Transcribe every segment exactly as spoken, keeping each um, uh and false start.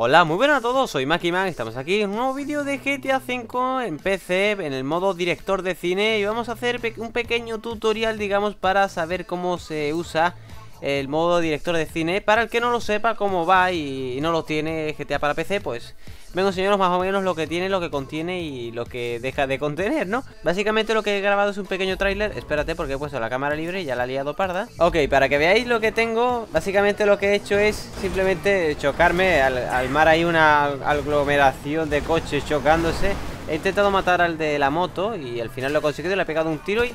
Hola, muy buenas a todos, soy Makiman, estamos aquí en un nuevo vídeo de G T A cinco en P C, en el modo director de cine. Y vamos a hacer un pequeño tutorial, digamos, para saber cómo se usa el modo director de cine. Para el que no lo sepa cómo va y no lo tiene G T A para P C, pues vengo a enseñaros más o menos lo que tiene, lo que contiene y lo que deja de contener, ¿no? Básicamente lo que he grabado es un pequeño tráiler. Espérate, porque he puesto la cámara libre y ya la he liado parda. Ok, para que veáis lo que tengo, básicamente lo que he hecho es simplemente chocarme. Al, al mar hay una aglomeración de coches chocándose. He intentado matar al de la moto y al final lo he conseguido, le he pegado un tiro y...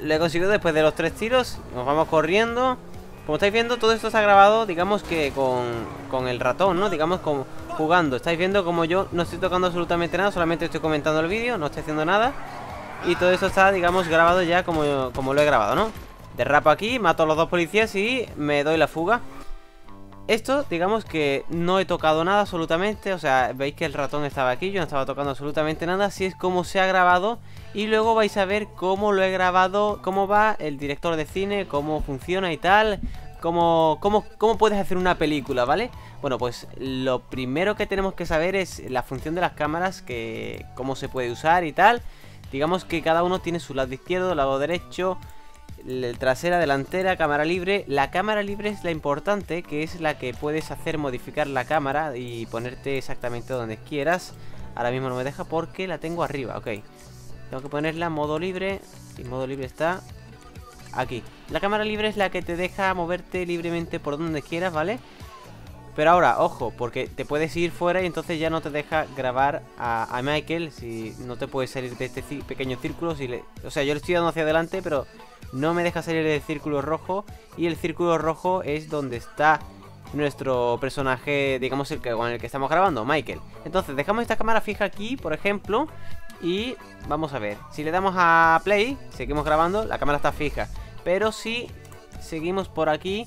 lo he conseguido después de los tres tiros. Nos vamos corriendo. Como estáis viendo, todo esto está grabado, digamos que con, con el ratón, ¿no? Digamos como jugando. Estáis viendo como yo no estoy tocando absolutamente nada, solamente estoy comentando el vídeo, no estoy haciendo nada. Y todo esto está, digamos, grabado ya como, como lo he grabado, ¿no? Derrapo aquí, mato a los dos policías y me doy la fuga. Esto, digamos que no he tocado nada absolutamente. O sea, veis que el ratón estaba aquí, yo no estaba tocando absolutamente nada. Así es como se ha grabado. Y luego vais a ver cómo lo he grabado, cómo va el director de cine, cómo funciona y tal, cómo, cómo, cómo puedes hacer una película, ¿vale? Bueno, pues lo primero que tenemos que saber es la función de las cámaras, que cómo se puede usar y tal. Digamos que cada uno tiene su lado izquierdo, lado derecho, trasera, delantera, cámara libre. La cámara libre es la importante, que es la que puedes hacer modificar la cámara y ponerte exactamente donde quieras. Ahora mismo no me deja porque la tengo arriba, ok. Tengo que ponerla en modo libre y modo libre está aquí. La cámara libre es la que te deja moverte libremente por donde quieras, ¿vale? Pero ahora, ojo, porque te puedes ir fuera y entonces ya no te deja grabar a, a Michael. Si no te puedes salir de este pequeño círculo, si le, o sea, yo le estoy dando hacia adelante, pero no me deja salir del círculo rojo. Y el círculo rojo es donde está nuestro personaje, digamos, el que, con el que estamos grabando, Michael. Entonces, dejamos esta cámara fija aquí, por ejemplo, y vamos a ver. Si le damos a play, seguimos grabando, la cámara está fija. Pero si seguimos por aquí...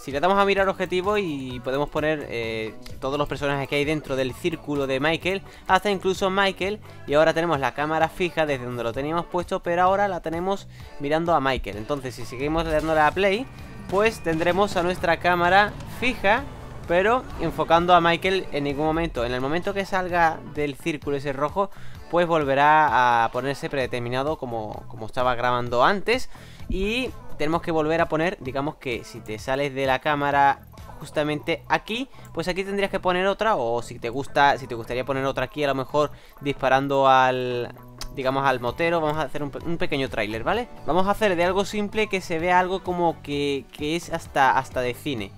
si le damos a mirar objetivo y podemos poner eh, todos los personajes que hay dentro del círculo de Michael, hasta incluso Michael. Y ahora tenemos la cámara fija desde donde lo teníamos puesto, pero ahora la tenemos mirando a Michael. Entonces si seguimos dándole a play, pues tendremos a nuestra cámara fija, pero enfocando a Michael en ningún momento. En el momento que salga del círculo ese rojo, pues volverá a ponerse predeterminado como, como estaba grabando antes. Y tenemos que volver a poner, digamos que si te sales de la cámara justamente aquí, pues aquí tendrías que poner otra. O si te gusta, si te gustaría poner otra aquí, a lo mejor disparando al, digamos, al motero. Vamos a hacer un, un pequeño tráiler, ¿vale? Vamos a hacer de algo simple que se vea algo como que, que es hasta, hasta de cine.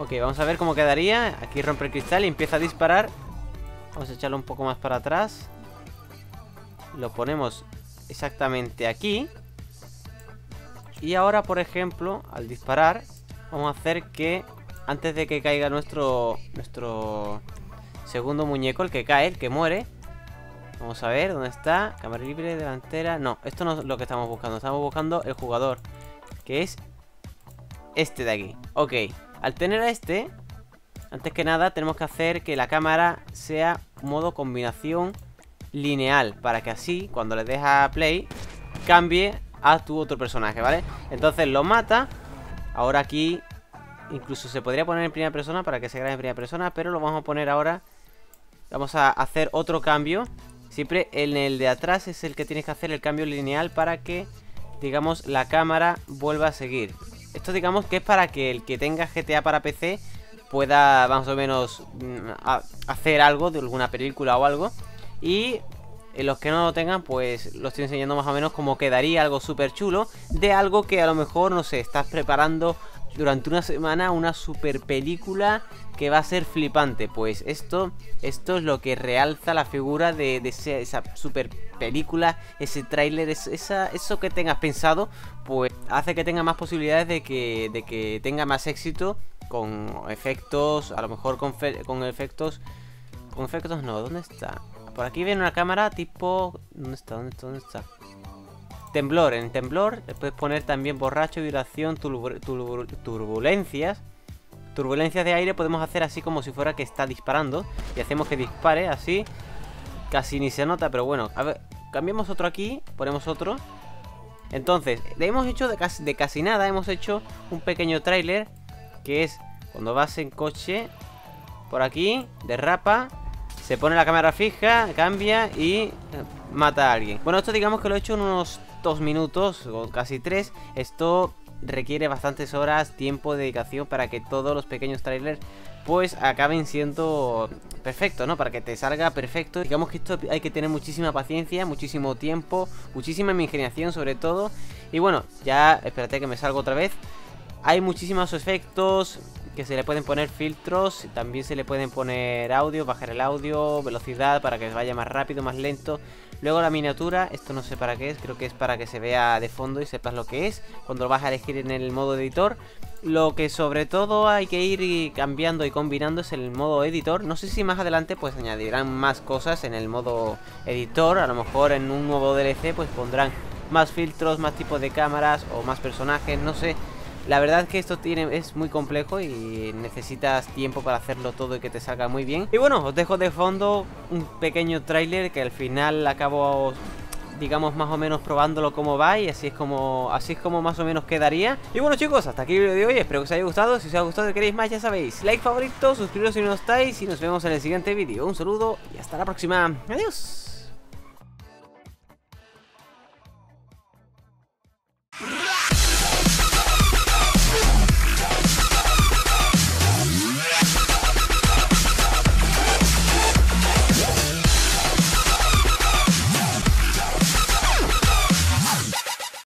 Ok, vamos a ver cómo quedaría. Aquí rompe el cristal y empieza a disparar. Vamos a echarlo un poco más para atrás. Lo ponemos exactamente aquí. Y ahora, por ejemplo, al disparar, vamos a hacer que antes de que caiga nuestro nuestro segundo muñeco, el que cae, el que muere. Vamos a ver, ¿dónde está? Cámara libre, delantera... no, esto no es lo que estamos buscando. Estamos buscando el jugador, que es este de aquí. Ok, al tener a este, antes que nada tenemos que hacer que la cámara sea modo combinación lineal, para que así, cuando le des a play, cambie a tu otro personaje, ¿vale? Entonces lo mata. Ahora aquí incluso se podría poner en primera persona para que se grabe en primera persona, pero lo vamos a poner ahora. Vamos a hacer otro cambio. Siempre en el de atrás es el que tienes que hacer el cambio lineal para que, digamos, la cámara vuelva a seguir. Esto, digamos, que es para que el que tenga G T A para P C pueda más o menos mm, hacer algo de alguna película o algo. Y los que no lo tengan, pues lo estoy enseñando más o menos como quedaría algo súper chulo de algo que a lo mejor, no sé, estás preparando durante una semana una super película que va a ser flipante. Pues esto, esto es lo que realza la figura de, de ese, esa super película, ese tráiler, esa, eso que tengas pensado, pues hace que tenga más posibilidades de que, de que tenga más éxito con efectos, a lo mejor con, fe, con efectos, con efectos no, ¿dónde está? Por aquí viene una cámara tipo... ¿dónde está? ¿Dónde está? ¿Dónde está? Temblor. En temblor le puedes poner también borracho, vibración, turbul turbul turbulencias. Turbulencias de aire podemos hacer así como si fuera que está disparando. Y hacemos que dispare así. Casi ni se nota, pero bueno. A ver, cambiamos otro aquí. Ponemos otro. Entonces, hemos hecho de casi, de casi nada. Hemos hecho un pequeño tráiler, que es cuando vas en coche... por aquí, derrapa, se pone la cámara fija, cambia y mata a alguien. Bueno, esto digamos que lo he hecho en unos dos minutos o casi tres. Esto requiere bastantes horas, tiempo, dedicación para que todos los pequeños trailers pues acaben siendo perfectos, ¿no? Para que te salga perfecto. Digamos que esto hay que tener muchísima paciencia, muchísimo tiempo, muchísima imaginación sobre todo. Y bueno, ya espérate que me salgo otra vez. Hay muchísimos efectos que se le pueden poner filtros, también se le pueden poner audio, bajar el audio, velocidad para que vaya más rápido, más lento. Luego la miniatura, esto no sé para qué es, creo que es para que se vea de fondo y sepas lo que es cuando lo vas a elegir en el modo editor. Lo que sobre todo hay que ir cambiando y combinando es el modo editor. No sé si más adelante pues añadirán más cosas en el modo editor, a lo mejor en un nuevo D L C pues pondrán más filtros, más tipos de cámaras o más personajes, no sé. La verdad es que esto tiene, es muy complejo y necesitas tiempo para hacerlo todo y que te salga muy bien. Y bueno, os dejo de fondo un pequeño tráiler que al final acabo, digamos, más o menos probándolo cómo va, y así es como así es como más o menos quedaría. Y bueno chicos, hasta aquí el vídeo de hoy, espero que os haya gustado. Si os ha gustado y queréis más, ya sabéis, like, favorito, suscribiros si no estáis y nos vemos en el siguiente vídeo. Un saludo y hasta la próxima. Adiós.